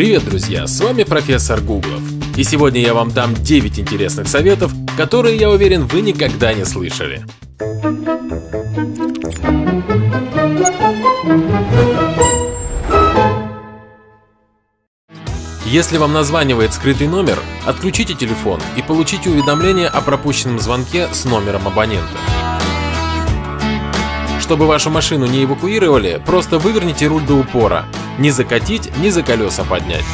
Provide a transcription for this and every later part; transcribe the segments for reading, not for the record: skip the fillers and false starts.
Привет, друзья! С вами профессор Гуглов. И сегодня я вам дам 9 интересных советов, которые, я уверен, вы никогда не слышали. Если вам названивает скрытый номер, отключите телефон и получите уведомление о пропущенном звонке с номером абонента. Чтобы вашу машину не эвакуировали, просто выверните руль до упора. Ни закатить, ни за колеса поднять.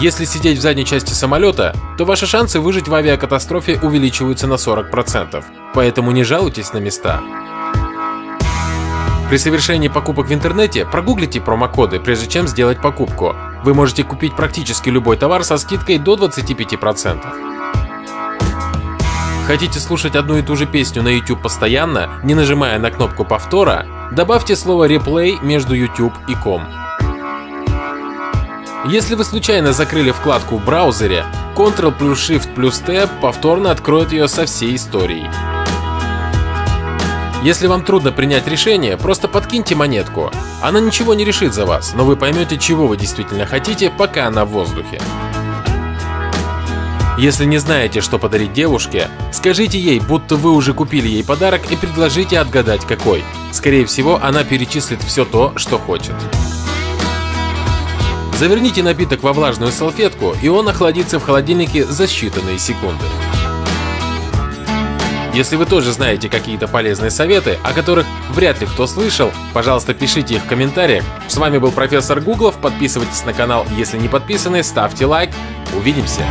Если сидеть в задней части самолета, то ваши шансы выжить в авиакатастрофе увеличиваются на 40%, поэтому не жалуйтесь на места. При совершении покупок в интернете прогуглите промокоды, прежде чем сделать покупку. Вы можете купить практически любой товар со скидкой до 25%. Хотите слушать одну и ту же песню на YouTube постоянно, не нажимая на кнопку повтора? Добавьте слово «реплей» между YouTube и .com. Если вы случайно закрыли вкладку в браузере, Ctrl плюс Shift плюс Tab повторно откроет ее со всей историей. Если вам трудно принять решение, просто подкиньте монетку. Она ничего не решит за вас, но вы поймете, чего вы действительно хотите, пока она в воздухе. Если не знаете, что подарить девушке, скажите ей, будто вы уже купили ей подарок и предложите отгадать, какой. Скорее всего, она перечислит все то, что хочет. Заверните напиток во влажную салфетку, и он охладится в холодильнике за считанные секунды. Если вы тоже знаете какие-то полезные советы, о которых вряд ли кто слышал, пожалуйста, пишите их в комментариях. С вами был профессор Гуглов, подписывайтесь на канал, если не подписаны, ставьте лайк, увидимся!